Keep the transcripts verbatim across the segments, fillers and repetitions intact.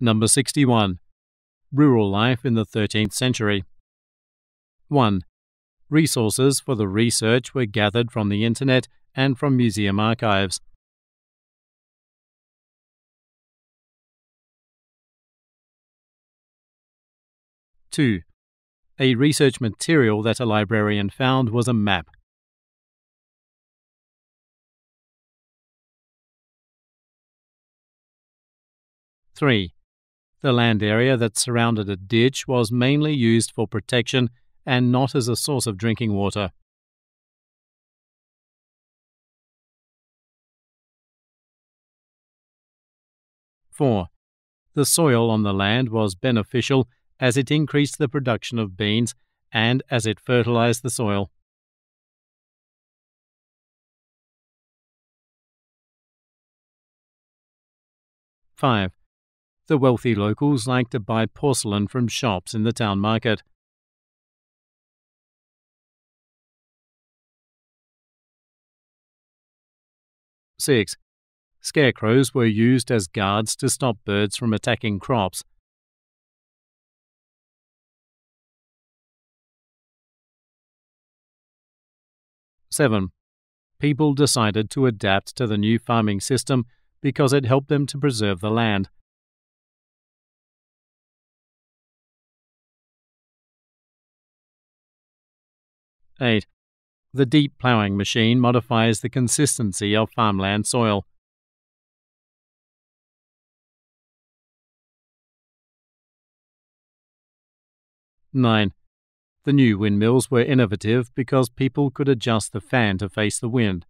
Number sixty-one. Rural life in the thirteenth century. one. Resources for the research were gathered from the internet and from museum archives. two. A research material that a librarian found was a map. three. The land area that surrounded a ditch was mainly used for protection and not as a source of drinking water. four. The soil on the land was beneficial as it increased the production of beans and as it fertilized the soil. five. The wealthy locals liked to buy porcelain from shops in the town market. six. Scarecrows were used as guards to stop birds from attacking crops. seven. People decided to adapt to the new farming system because it helped them to preserve the land. eight. The deep ploughing machine modifies the consistency of farmland soil. nine. The new windmills were innovative because people could adjust the fan to face the wind.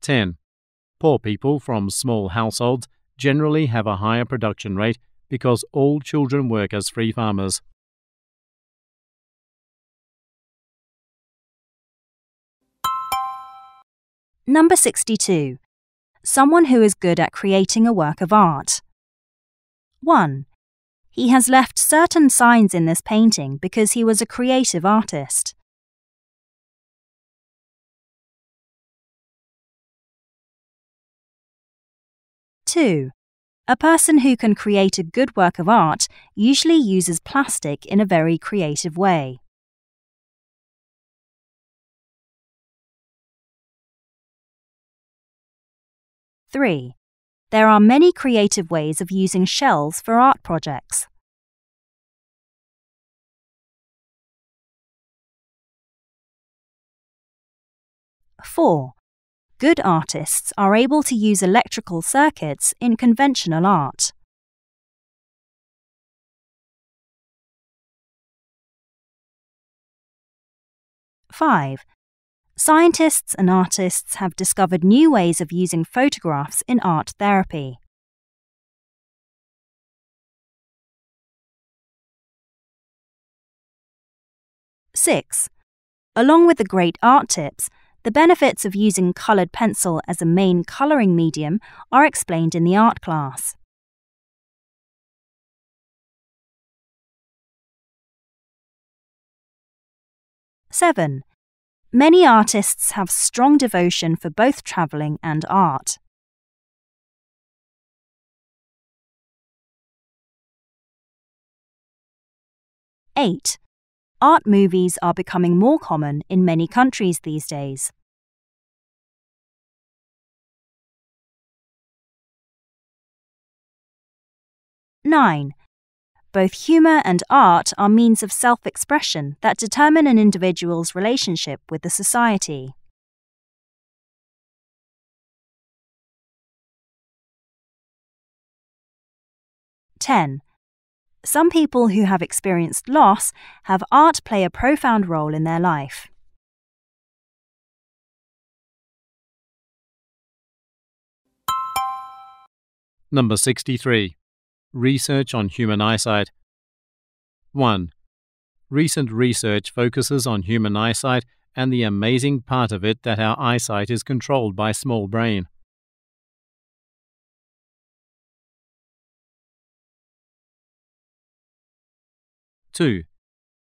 ten. Poor people from small households generally have a higher production rate because all children work as free farmers. Number sixty-two. Someone who is good at creating a work of art. one. He has left certain signs in this painting because he was a creative artist. two. A person who can create a good work of art usually uses plastic in a very creative way. three. There are many creative ways of using shells for art projects. four. Good artists are able to use electrical circuits in conventional art. five. Scientists and artists have discovered new ways of using photographs in art therapy. six. Along with the great art tips, the benefits of using coloured pencil as a main colouring medium are explained in the art class. seven. Many artists have strong devotion for both travelling and art. eight. Art movies are becoming more common in many countries these days. nine. Both humour and art are means of self-expression that determine an individual's relationship with the society. ten. Some people who have experienced loss have art play a profound role in their life. Number sixty-three. Research on human eyesight. one. Recent research focuses on human eyesight and the amazing part of it that our eyesight is controlled by small brain. two.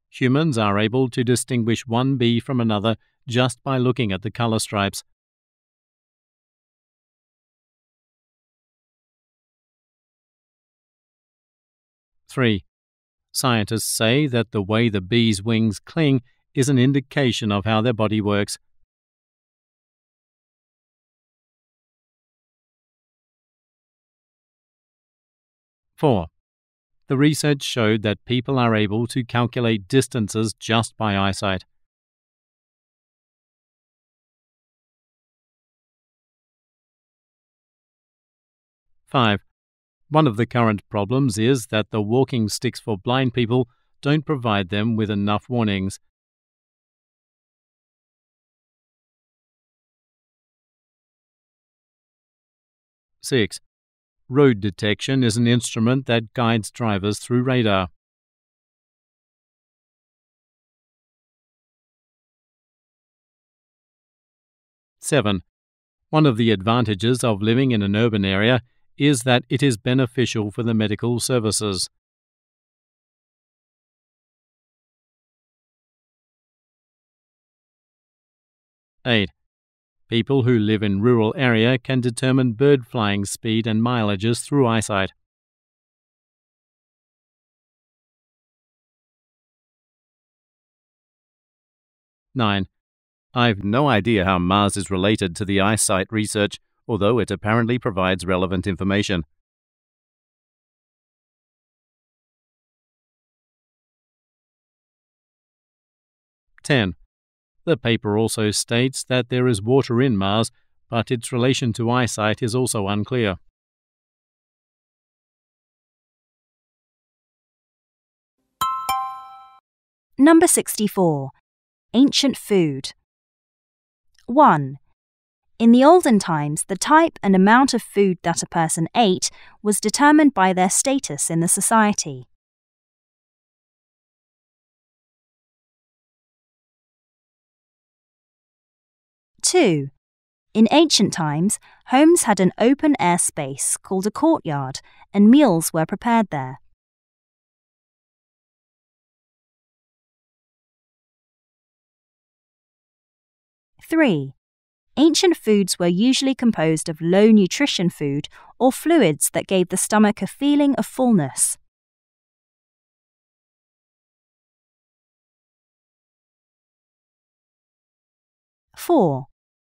Humans are able to distinguish one bee from another just by looking at the color stripes. three. Scientists say that the way the bee's wings cling is an indication of how their body works. four. The research showed that people are able to calculate distances just by eyesight. five. One of the current problems is that the walking sticks for blind people don't provide them with enough warnings. six. Road detection is an instrument that guides drivers through radar. seven. One of the advantages of living in an urban area is that it is beneficial for the medical services. eight. People who live in rural area can determine bird flying speed and mileages through eyesight. nine. I've no idea how Mars is related to the eyesight research, although it apparently provides relevant information. ten. The paper also states that there is water in Mars, but its relation to eyesight is also unclear. Number sixty-four. Ancient food. one. In the olden times, the type and amount of food that a person ate was determined by their status in the society. two. In ancient times, homes had an open air space called a courtyard, and meals were prepared there. three. Ancient foods were usually composed of low nutrition food or fluids that gave the stomach a feeling of fullness. four.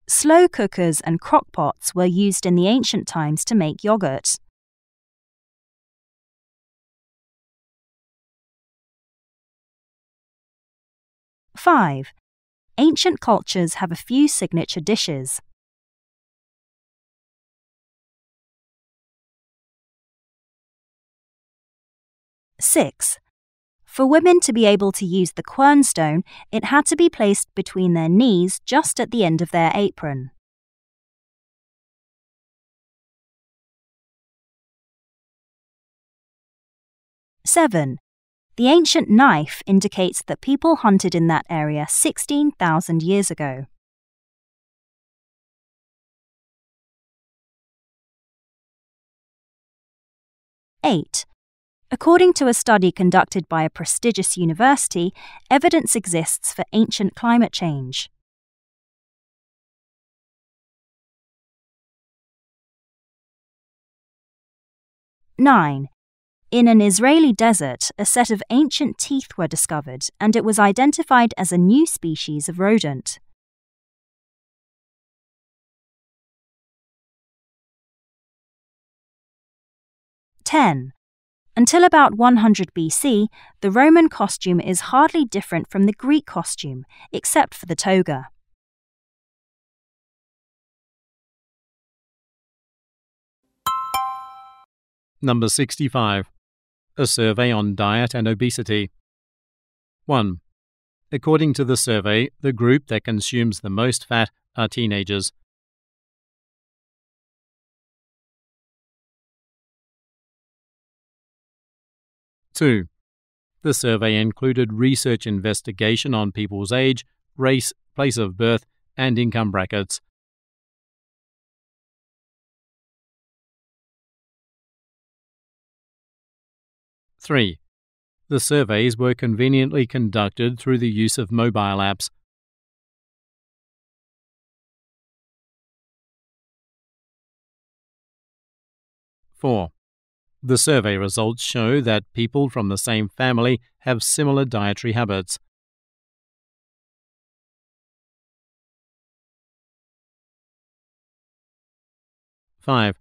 Slow cookers and crockpots were used in the ancient times to make yogurt. five. Ancient cultures have a few signature dishes. six. For women to be able to use the quernstone, it had to be placed between their knees just at the end of their apron. seven. The ancient knife indicates that people hunted in that area sixteen thousand years ago. eight. According to a study conducted by a prestigious university, evidence exists for ancient climate change. nine. In an Israeli desert, a set of ancient teeth were discovered, and it was identified as a new species of rodent. ten. Until about one hundred B C, the Roman costume is hardly different from the Greek costume, except for the toga. Number sixty-five. A survey on diet and obesity. one. According to the survey, the group that consumes the most fat are teenagers. two. The survey included research investigation on people's age, race, place of birth, and income brackets. three. The surveys were conveniently conducted through the use of mobile apps. four. The survey results show that people from the same family have similar dietary habits. five.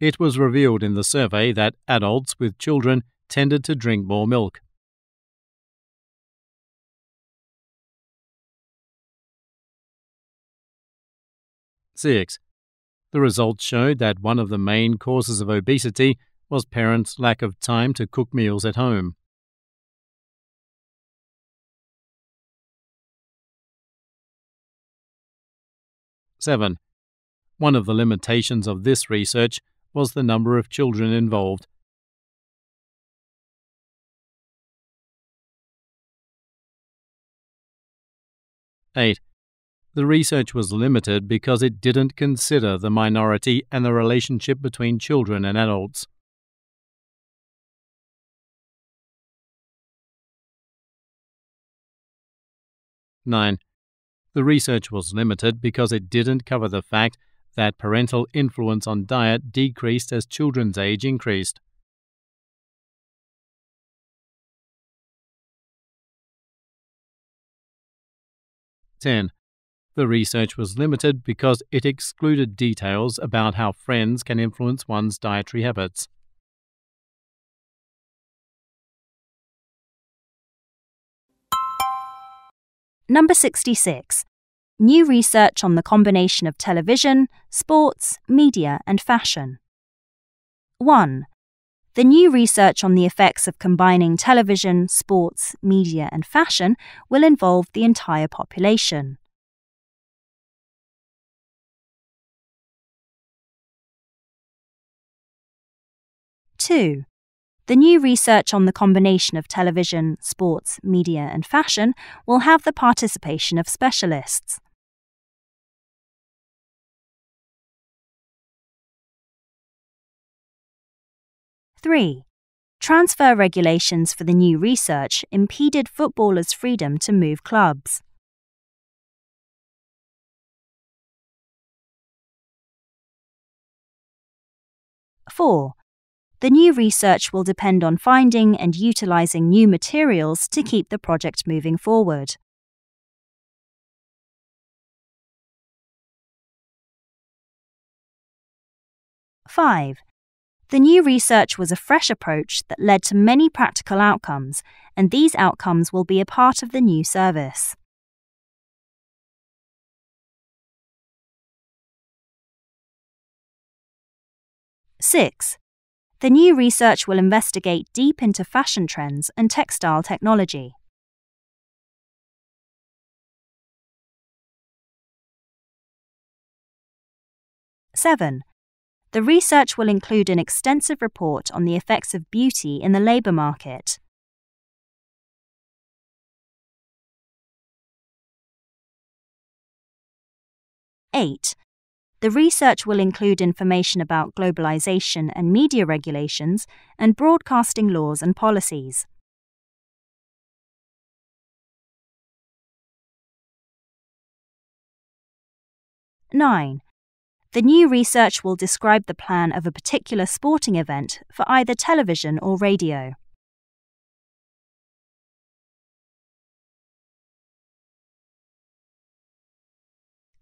It was revealed in the survey that adults with children tended to drink more milk. six. The results showed that one of the main causes of obesity was parents' lack of time to cook meals at home. seven. One of the limitations of this research was the number of children involved. eight. The research was limited because it didn't consider the minority and the relationship between children and adults. nine. The research was limited because it didn't cover the fact that parental influence on diet decreased as children's age increased. ten. The research was limited because it excluded details about how friends can influence one's dietary habits. Number sixty-six. New research on the combination of television, sports, media, and fashion. one. The new research on the effects of combining television, sports, media, and fashion will involve the entire population. two. The new research on the combination of television, sports, media, and fashion will have the participation of specialists. three. Transfer regulations for the new research impeded footballers' freedom to move clubs. four. The new research will depend on finding and utilizing new materials to keep the project moving forward. five. The new research was a fresh approach that led to many practical outcomes, and these outcomes will be a part of the new service. six. The new research will investigate deep into fashion trends and textile technology. seven. The research will include an extensive report on the effects of beauty in the labour market. eight. The research will include information about globalization and media regulations and broadcasting laws and policies. nine. The new research will describe the plan of a particular sporting event for either television or radio.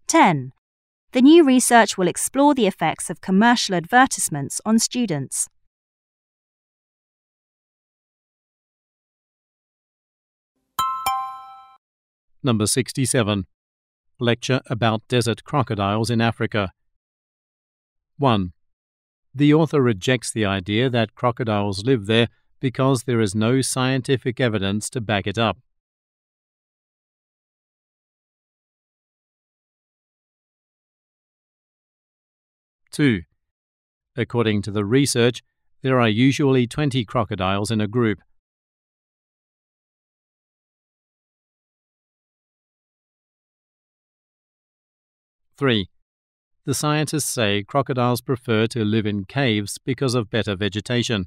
ten. The new research will explore the effects of commercial advertisements on students. Number sixty-seven. Lecture about desert crocodiles in Africa. one. The author rejects the idea that crocodiles live there because there is no scientific evidence to back it up. two. According to the research, there are usually twenty crocodiles in a group. three. The scientists say crocodiles prefer to live in caves because of better vegetation.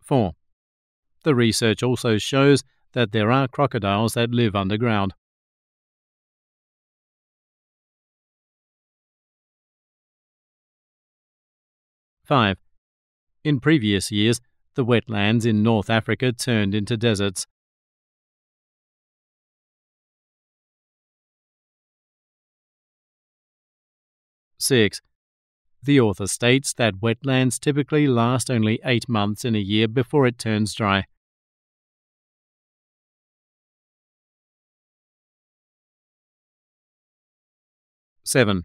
four. The research also shows that there are crocodiles that live underground. five. In previous years, the wetlands in North Africa turned into deserts. six. The author states that wetlands typically last only eight months in a year before it turns dry. seven.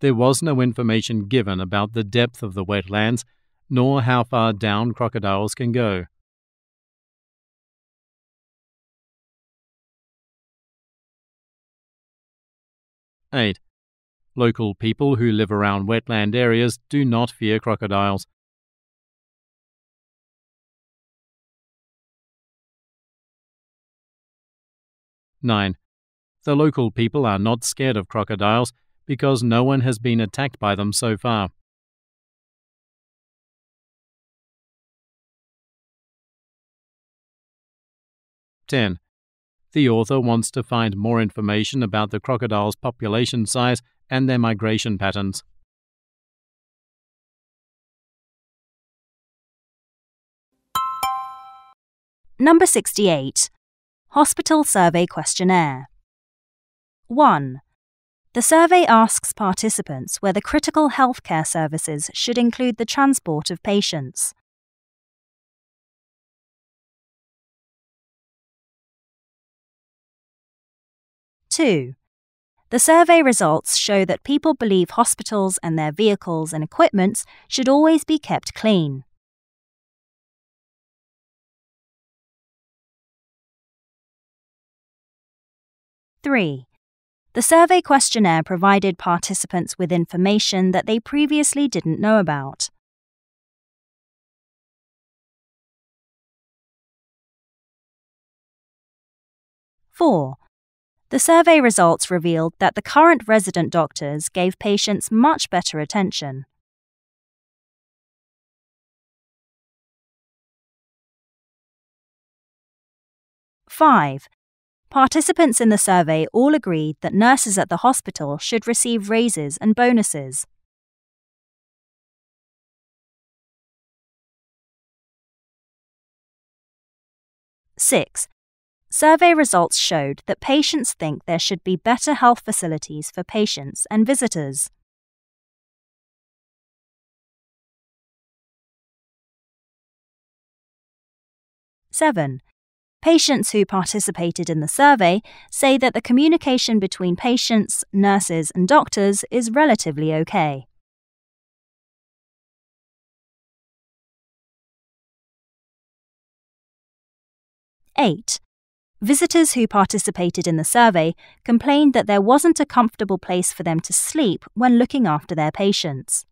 There was no information given about the depth of the wetlands, nor how far down crocodiles can go. eight. Local people who live around wetland areas do not fear crocodiles. nine. The local people are not scared of crocodiles because no one has been attacked by them so far. ten. The author wants to find more information about the crocodile's population size and their migration patterns. Number sixty-eight. Hospital Survey Questionnaire. one. The survey asks participants whether critical healthcare services should include the transport of patients. two. The survey results show that people believe hospitals and their vehicles and equipment should always be kept clean. three. The survey questionnaire provided participants with information that they previously didn't know about. four. The survey results revealed that the current resident doctors gave patients much better attention. five. Participants in the survey all agreed that nurses at the hospital should receive raises and bonuses. six. Survey results showed that patients think there should be better health facilities for patients and visitors. seven. Patients who participated in the survey say that the communication between patients, nurses, and doctors is relatively okay. eight. Visitors who participated in the survey complained that there wasn't a comfortable place for them to sleep when looking after their patients.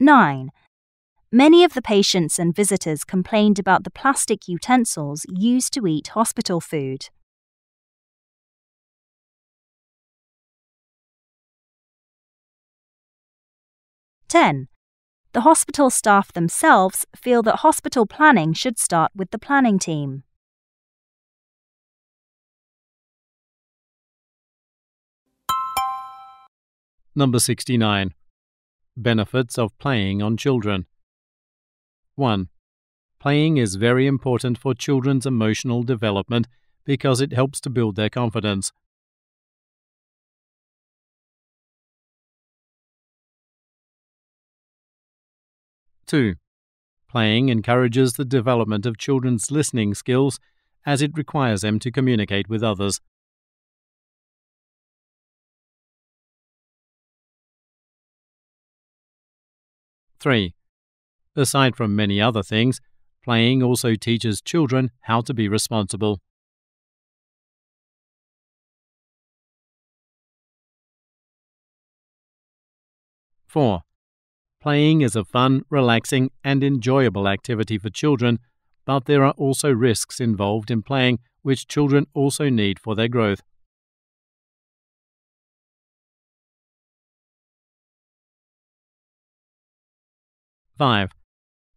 nine. Many of the patients and visitors complained about the plastic utensils used to eat hospital food. ten. The hospital staff themselves feel that hospital planning should start with the planning team. Number sixty-nine. Benefits of playing on children. one. Playing is very important for children's emotional development because it helps to build their confidence. two. Playing encourages the development of children's listening skills as it requires them to communicate with others. three. Aside from many other things, playing also teaches children how to be responsible. four. Playing is a fun, relaxing, and enjoyable activity for children, but there are also risks involved in playing which children also need for their growth. five.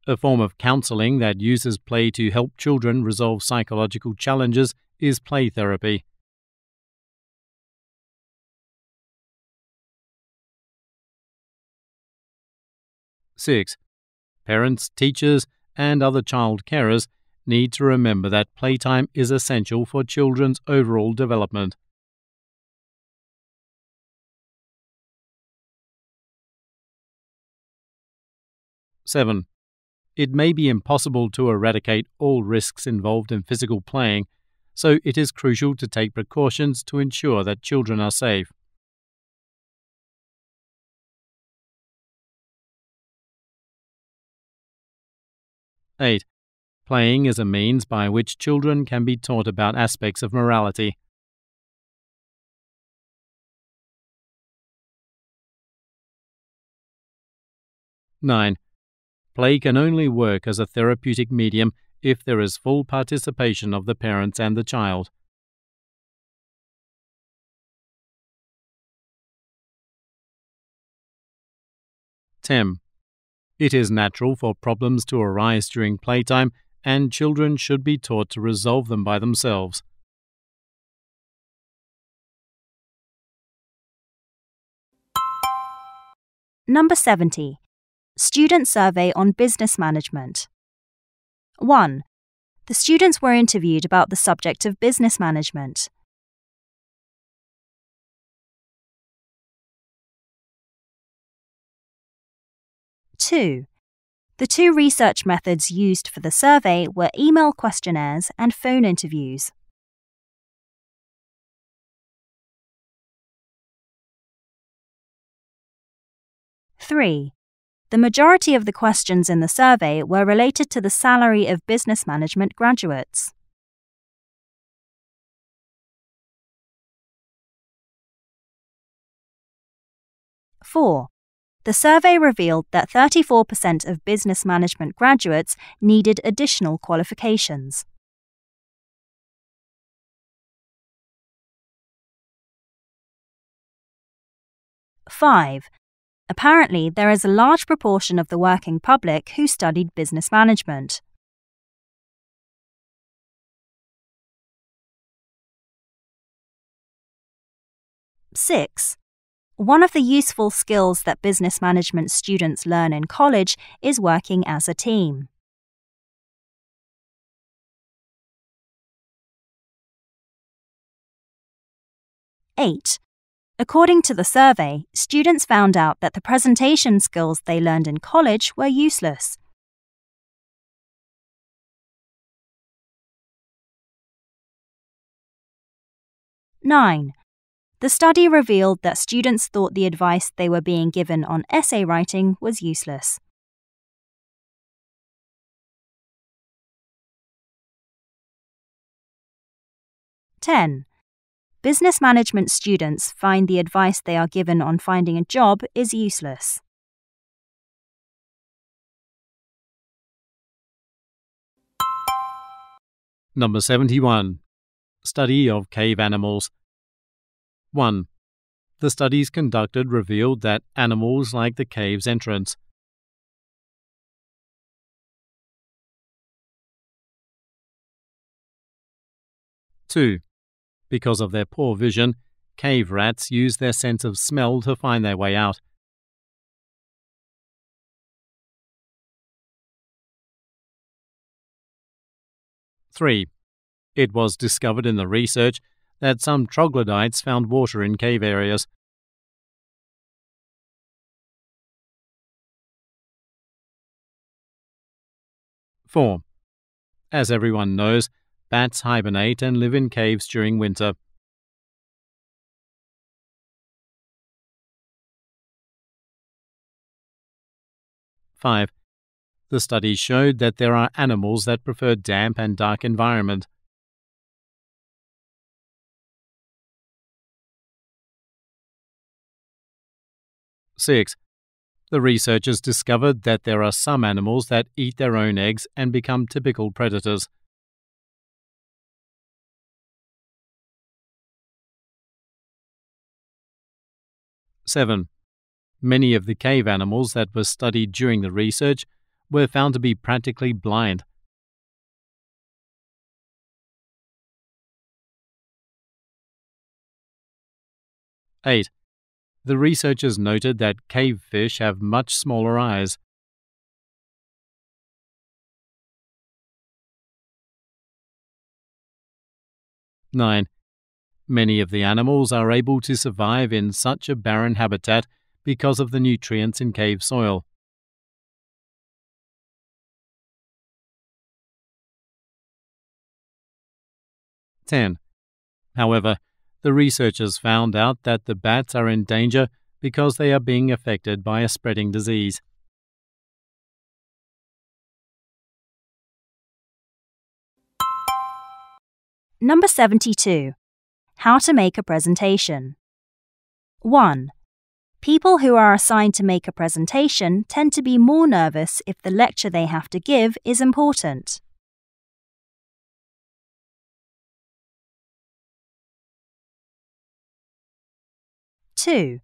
A form of counseling that uses play to help children resolve psychological challenges is play therapy. six. Parents, teachers, and other child carers need to remember that playtime is essential for children's overall development. seven. It may be impossible to eradicate all risks involved in physical playing, so it is crucial to take precautions to ensure that children are safe. eight. Playing is a means by which children can be taught about aspects of morality. nine. Play can only work as a therapeutic medium if there is full participation of the parents and the child. ten. It is natural for problems to arise during playtime, and children should be taught to resolve them by themselves. Number seventy. Student survey on business management. one. The students were interviewed about the subject of business management. two. The two research methods used for the survey were email questionnaires and phone interviews. three. The majority of the questions in the survey were related to the salary of business management graduates. four. The survey revealed that thirty-four percent of business management graduates needed additional qualifications. five. Apparently, there is a large proportion of the working public who studied business management. six. One of the useful skills that business management students learn in college is working as a team. eight. According to the survey, students found out that the presentation skills they learned in college were useless. nine. The study revealed that students thought the advice they were being given on essay writing was useless. ten. Business management students find the advice they are given on finding a job is useless. Number seventy-one. Study of cave animals. one. The studies conducted revealed that animals like the cave's entrance. two. Because of their poor vision, cave rats use their sense of smell to find their way out. three. It was discovered in the research that some troglodytes found water in cave areas. four. As everyone knows, bats hibernate and live in caves during winter. five. The study showed that there are animals that prefer damp and dark environment. six. The researchers discovered that there are some animals that eat their own eggs and become typical predators. seven. Many of the cave animals that were studied during the research were found to be practically blind. eight. The researchers noted that cave fish have much smaller eyes. nine. Many of the animals are able to survive in such a barren habitat because of the nutrients in cave soil. ten. However, the researchers found out that the bats are in danger because they are being affected by a spreading disease. Number seventy-two. How to make a presentation. one. People who are assigned to make a presentation tend to be more nervous if the lecture they have to give is important. two.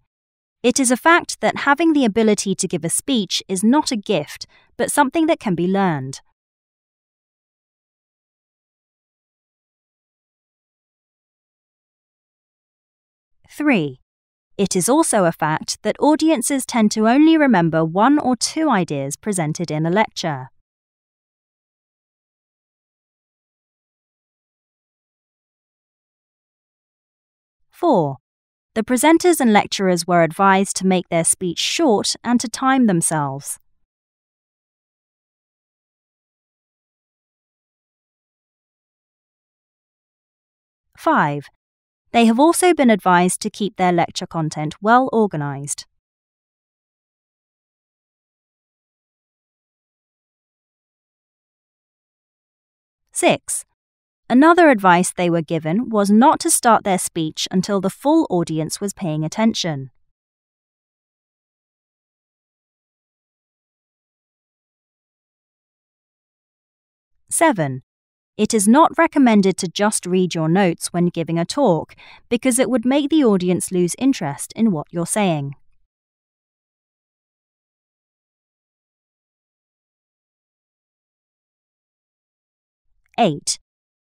It is a fact that having the ability to give a speech is not a gift, but something that can be learned. three. It is also a fact that audiences tend to only remember one or two ideas presented in a lecture. four. The presenters and lecturers were advised to make their speech short and to time themselves. five. They have also been advised to keep their lecture content well organized. six. Another advice they were given was not to start their speech until the full audience was paying attention. seven. It is not recommended to just read your notes when giving a talk, because it would make the audience lose interest in what you're saying. eight.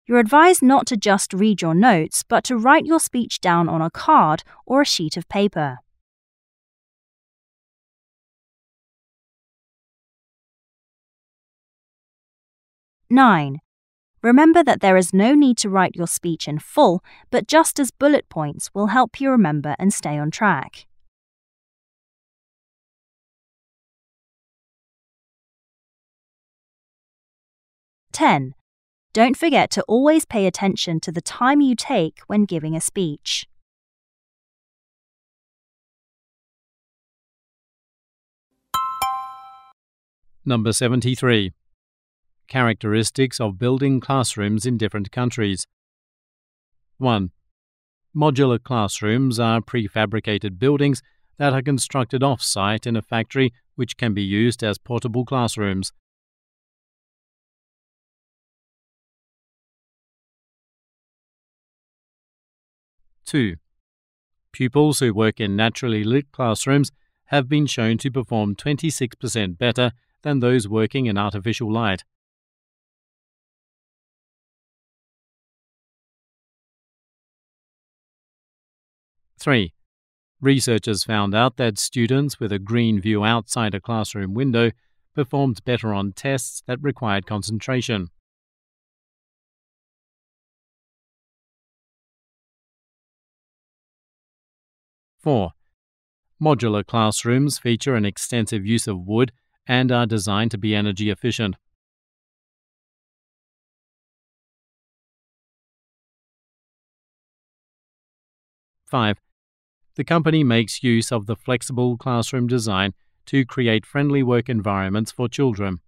You're advised not to just read your notes, but to write your speech down on a card or a sheet of paper. nine. Remember that there is no need to write your speech in full, but just as bullet points will help you remember and stay on track. ten. Don't forget to always pay attention to the time you take when giving a speech. Number seventy-three. Characteristics of building classrooms in different countries. one. Modular classrooms are prefabricated buildings that are constructed off-site in a factory which can be used as portable classrooms. two. Pupils who work in naturally lit classrooms have been shown to perform twenty-six percent better than those working in artificial light. three. Researchers found out that students with a green view outside a classroom window performed better on tests that required concentration. four. Modular classrooms feature an extensive use of wood and are designed to be energy efficient. five. The company makes use of the flexible classroom design to create friendly work environments for children.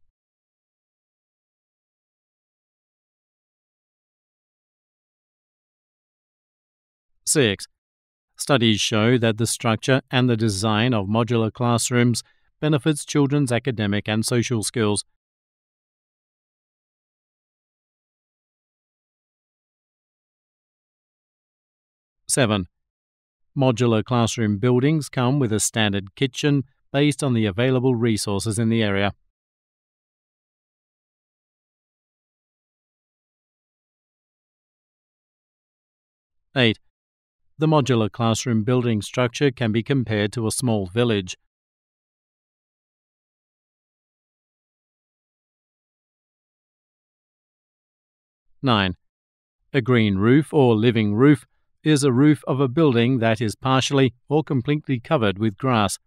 six. Studies show that the structure and the design of modular classrooms benefits children's academic and social skills. seven. Modular classroom buildings come with a standard kitchen based on the available resources in the area. eight. The modular classroom building structure can be compared to a small village. nine. A green roof or living roof is a roof of a building that is partially or completely covered with grass.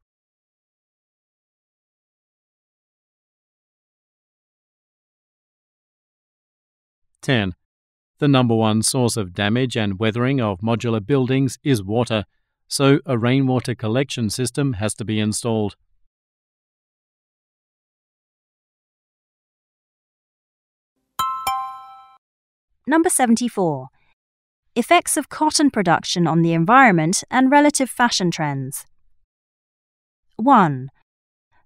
ten. The number one source of damage and weathering of modular buildings is water, so a rainwater collection system has to be installed. Number seventy-four. Effects of cotton production on the environment and relative fashion trends. one.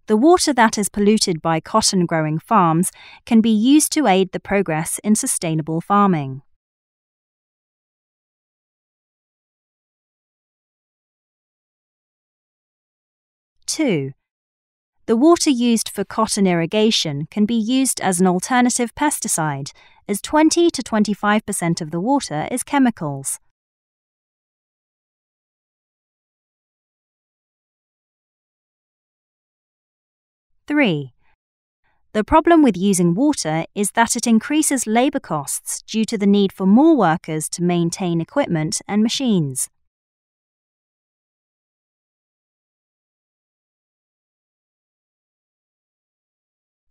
The water that is polluted by cotton-growing farms can be used to aid the progress in sustainable farming. two. The water used for cotton irrigation can be used as an alternative pesticide, as twenty to twenty-five percent of the water is chemicals. three. The problem with using water is that it increases labour costs due to the need for more workers to maintain equipment and machines.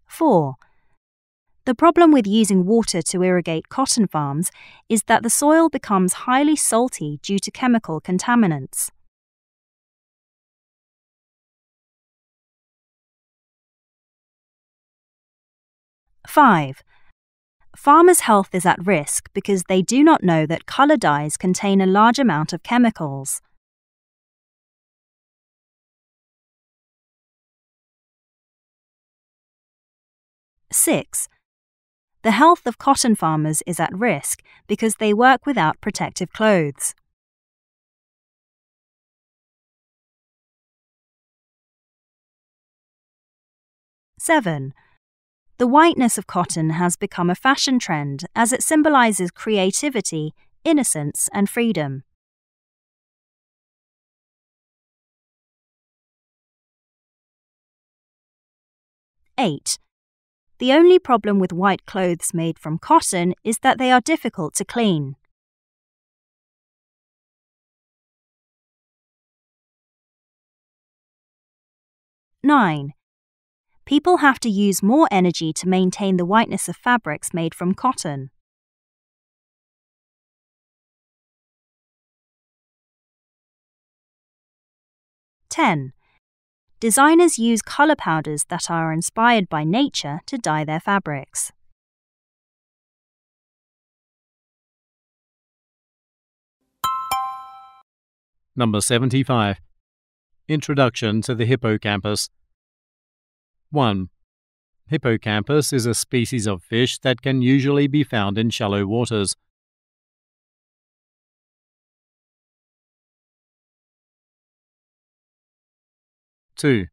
four. The problem with using water to irrigate cotton farms is that the soil becomes highly salty due to chemical contaminants. five. Farmers' health is at risk because they do not know that colour dyes contain a large amount of chemicals. six. The health of cotton farmers is at risk because they work without protective clothes. seven. The whiteness of cotton has become a fashion trend as it symbolises creativity, innocence and freedom. eight. The only problem with white clothes made from cotton is that they are difficult to clean. nine. People have to use more energy to maintain the whiteness of fabrics made from cotton. ten. Designers use colour powders that are inspired by nature to dye their fabrics. Number seventy-five. Introduction to the hippocampus. one. Hippocampus is a species of fish that can usually be found in shallow waters. two.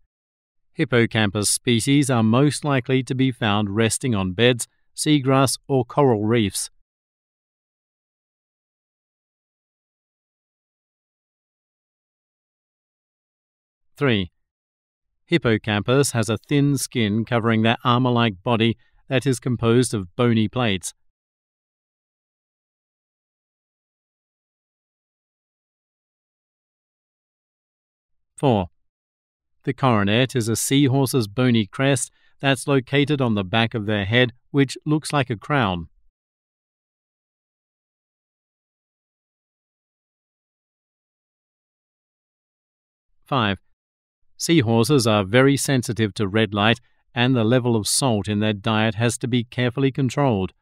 Hippocampus species are most likely to be found resting on beds, seagrass or coral reefs. three. Hippocampus has a thin skin covering their armour-like body that is composed of bony plates. four. The coronet is a seahorse's bony crest that's located on the back of their head, which looks like a crown. five. Seahorses are very sensitive to red light, and the level of salt in their diet has to be carefully controlled.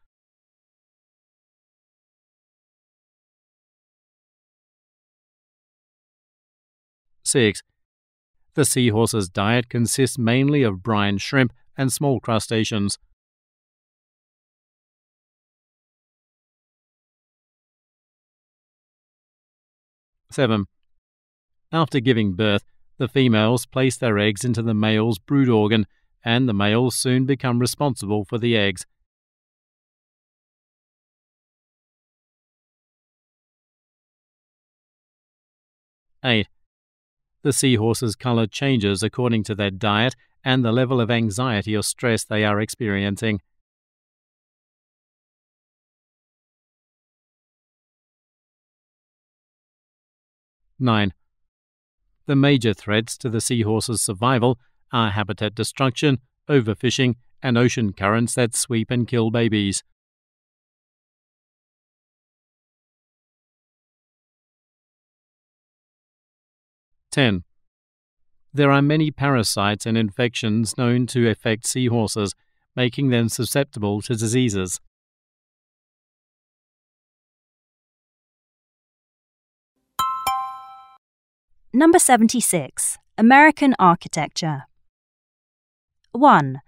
six. The seahorse's diet consists mainly of brine shrimp and small crustaceans. seven. After giving birth, the females place their eggs into the male's brood organ, and the males soon become responsible for the eggs. eight. The seahorse's colour changes according to their diet and the level of anxiety or stress they are experiencing. nine. The major threats to the seahorse's survival are habitat destruction, overfishing, and ocean currents that sweep and kill babies. ten. There are many parasites and infections known to affect seahorses, making them susceptible to diseases. Number seventy-six. American architecture. one.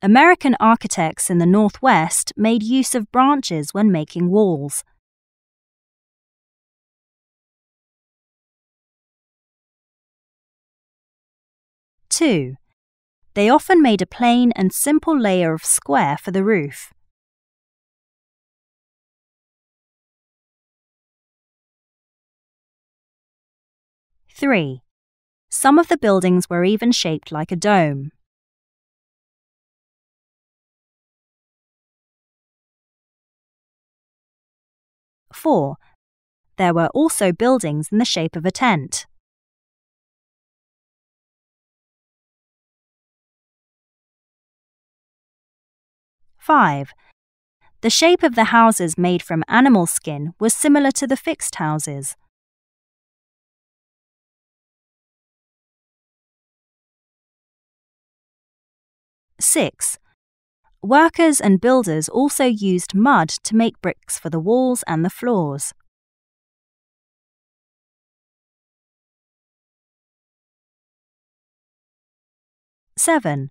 American architects in the Northwest made use of branches when making walls. two. They often made a plain and simple layer of square for the roof. three. Some of the buildings were even shaped like a dome. four. There were also buildings in the shape of a tent. five. The shape of the houses made from animal skin was similar to the fixed houses. six. Workers and builders also used mud to make bricks for the walls and the floors. seven.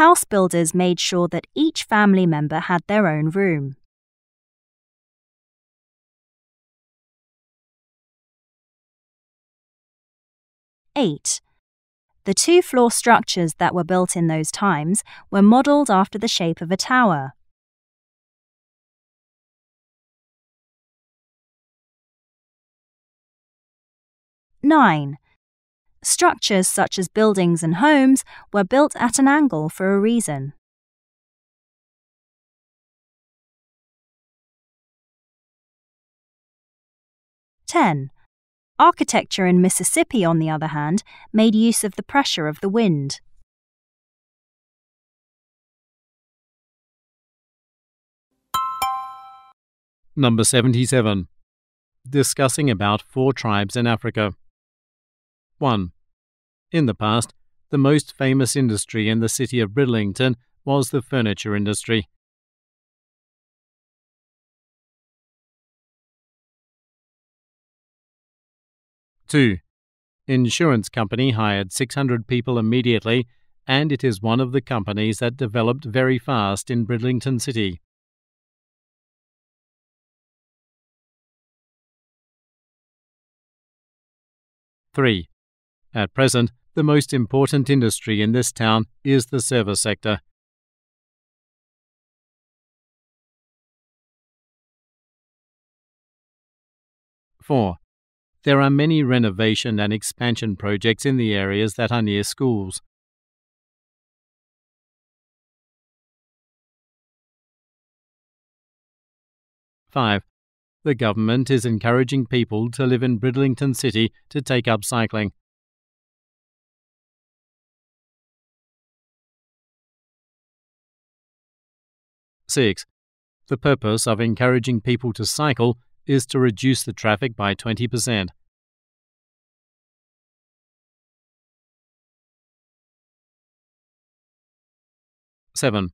House builders made sure that each family member had their own room. eight. The two-floor structures that were built in those times were modelled after the shape of a tower. nine. Structures such as buildings and homes were built at an angle for a reason. ten. Architecture in Mississippi, on the other hand, made use of the pressure of the wind. Number seventy-seven. Discussing about four tribes in Africa. one. In the past, the most famous industry in the city of Bridlington was the furniture industry. two. Insurance company hired six hundred people immediately, and it is one of the companies that developed very fast in Bridlington City. three. At present, the most important industry in this town is the service sector. four. There are many renovation and expansion projects in the areas that are near schools. five. The government is encouraging people to live in Bridlington City to take up cycling. six. The purpose of encouraging people to cycle is to reduce the traffic by twenty percent. seven.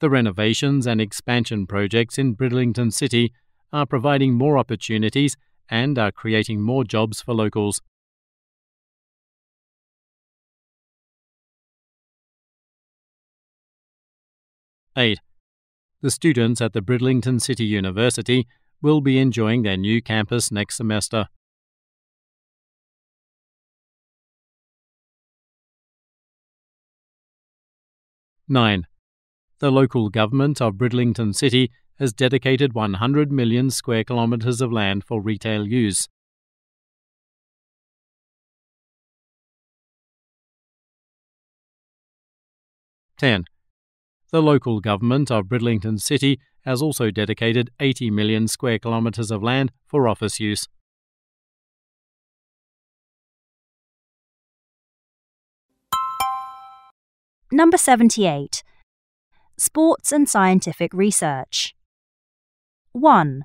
The renovations and expansion projects in Bridlington City are providing more opportunities and are creating more jobs for locals. eight. The students at the Bridlington City University will be enjoying their new campus next semester. nine. The local government of Bridlington City has dedicated one hundred million square kilometres of land for retail use. ten. The local government of Bridlington City has also dedicated eighty million square kilometres of land for office use. Number seventy-eight. Sports and scientific research. one.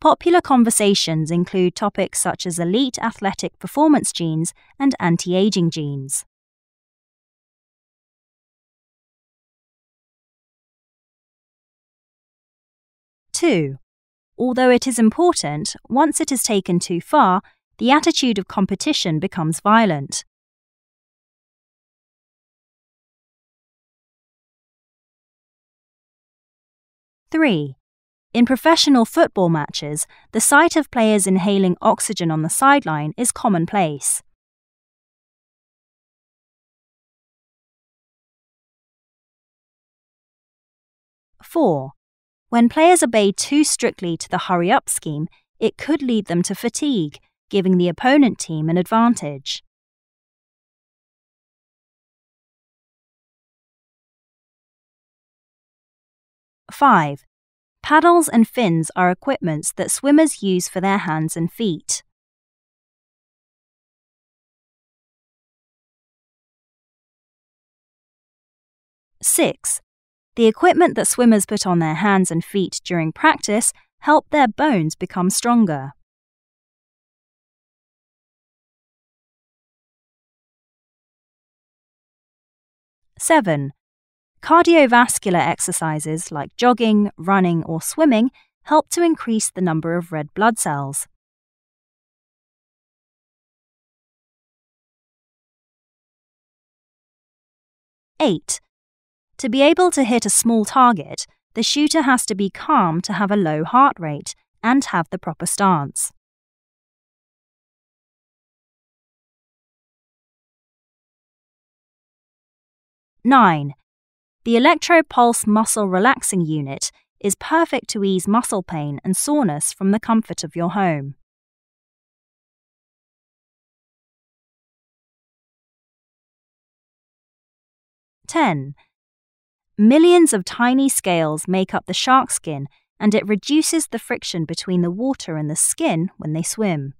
Popular conversations include topics such as elite athletic performance genes and anti-aging genes. two. Although it is important, once it is taken too far, the attitude of competition becomes violent. three. In professional football matches, the sight of players inhaling oxygen on the sideline is commonplace. four. When players obey too strictly to the hurry-up scheme, it could lead them to fatigue, giving the opponent team an advantage. five. Paddles and fins are equipments that swimmers use for their hands and feet. six. The equipment that swimmers put on their hands and feet during practice help their bones become stronger. seven. Cardiovascular exercises like jogging, running, or swimming help to increase the number of red blood cells. eight. To be able to hit a small target, the shooter has to be calm to have a low heart rate and have the proper stance. nine. The electro-pulse muscle relaxing unit is perfect to ease muscle pain and soreness from the comfort of your home. ten. Millions of tiny scales make up the shark skin, and it reduces the friction between the water and the skin when they swim.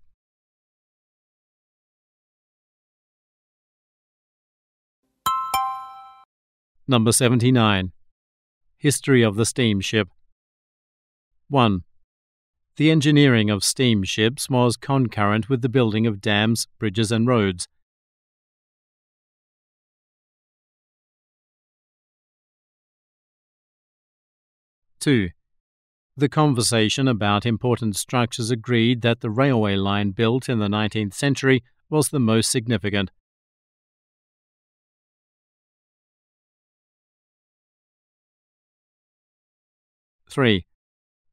Number seventy-nine. History of the steamship. one. The engineering of steamships was concurrent with the building of dams, bridges and roads. two. The conversation about important structures agreed that the railway line built in the nineteenth century was the most significant. three.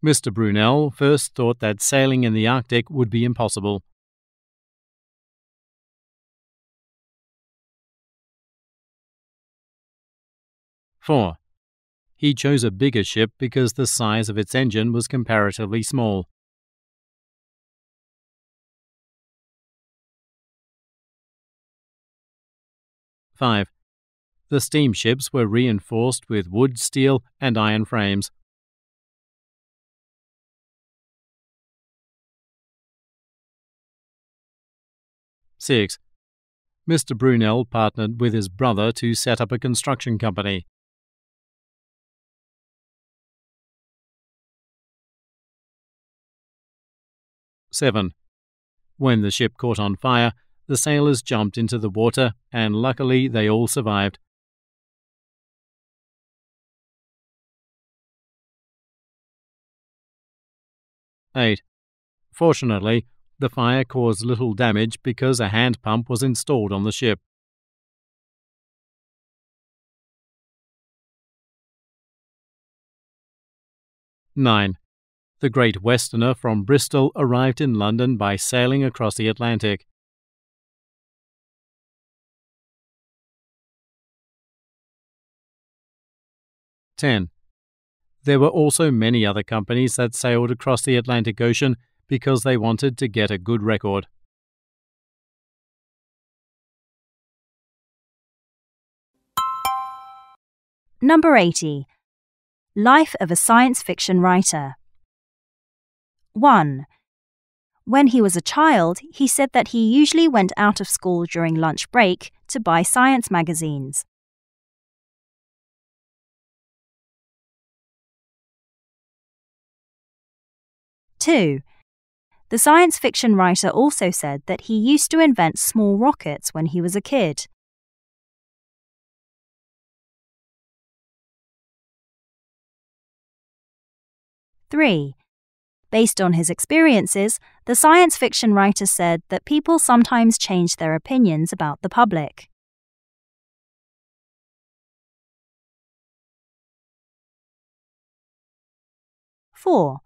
Mister Brunel first thought that sailing in the Arctic would be impossible. four. He chose a bigger ship because the size of its engine was comparatively small. five. The steamships were reinforced with wood, steel, and iron frames. six. Mister Brunel partnered with his brother to set up a construction company. seven. When the ship caught on fire, the sailors jumped into the water, and luckily they all survived. eight. Fortunately, the fire caused little damage because a hand pump was installed on the ship. nine. The Great Westerner from Bristol arrived in London by sailing across the Atlantic. ten. There were also many other companies that sailed across the Atlantic Ocean because they wanted to get a good record. Number eighty. Life of a science fiction writer. one. When he was a child, he said that he usually went out of school during lunch break to buy science magazines. too. The science fiction writer also said that he used to invent small rockets when he was a kid. three. Based on his experiences, the science fiction writer said that people sometimes change their opinions about the public. four.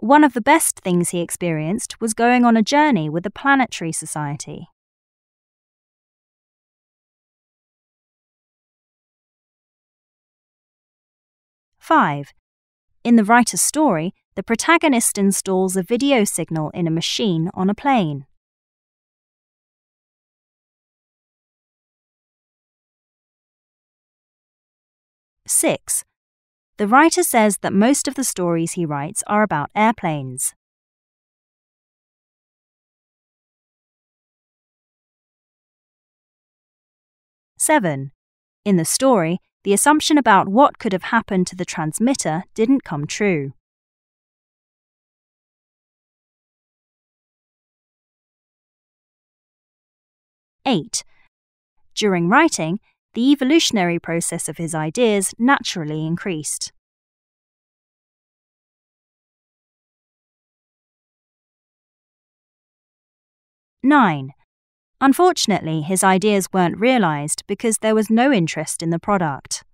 One of the best things he experienced was going on a journey with the Planetary Society. five. In the writer's story, the protagonist installs a video signal in a machine on a plane. six. The writer says that most of the stories he writes are about airplanes. seven. In the story, the assumption about what could have happened to the transmitter didn't come true. eight. During writing, the evolutionary process of his ideas naturally increased. nine. Unfortunately, his ideas weren't realized because there was no interest in the product.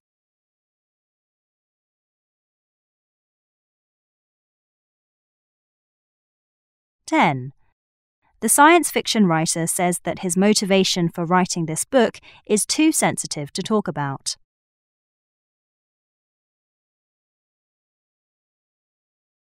ten. The science fiction writer says that his motivation for writing this book is too sensitive to talk about.